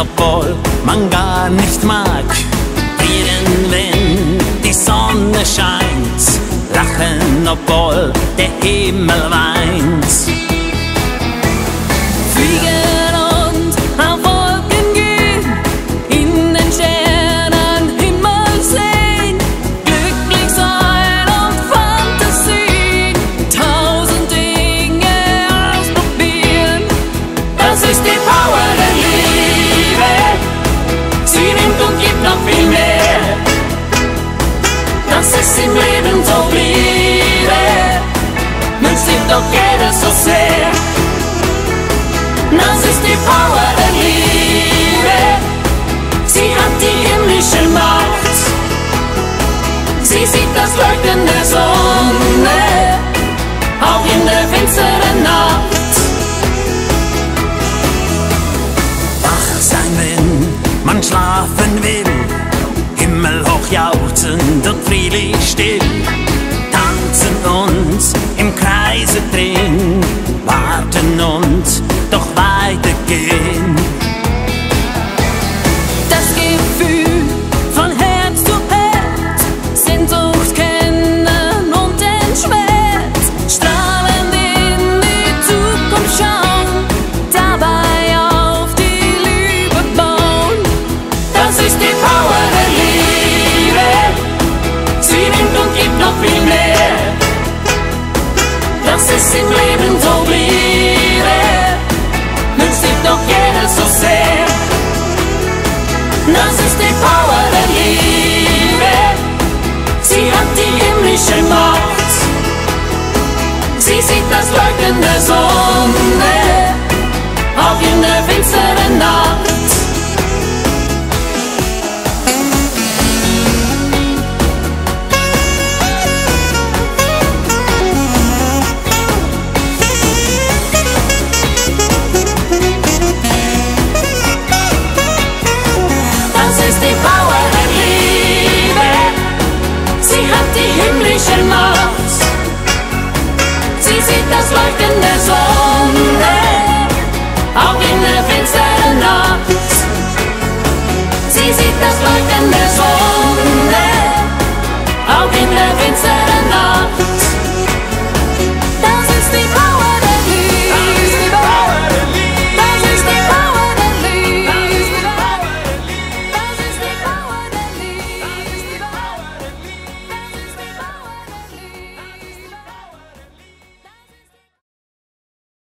obwohl man gar nicht mag. Ihren, wenn die Sonne scheint, lachen, obwohl der Himmel weint. Fliegen und auf Wolken gehen, in den Sternen Himmel sehen, glücklich sein und Fantasien, tausend Dinge ausprobieren. Das ist die Power der Liebe, sie nimmt und gibt noch viel mehr. Das ist im Leben so Liebe, wünscht sich doch jeder so sehr. Das ist die Power der Liebe, sie hat die himmlische Macht. Sie sieht das Leuchten der Sonne, auch in der finsteren Nacht. Wach sein, wenn man schlafen will, Himmel hochjauchzend und friedlich still, tanzen und im Kreise drehen, warten und doch weitergehen. Das Gefühl von Herz zu Herz, Sehnsucht kennen und entschwert, strahlend in die Zukunft schauen, dabei auf die Liebe bauen. Das ist die Power der Liebe. Das ist im Leben so Liebe, wünscht sich doch jeder so sehr. Das ist die Power der Liebe, sie hat die himmlische Macht. Sie sieht das Leuchten der Sonne, auch in der finsteren Nacht. Das Leuchten der Sonne, auch in der finsteren Nacht. Sie sieht das Leuchten der Sonne.